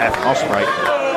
at Ospreay.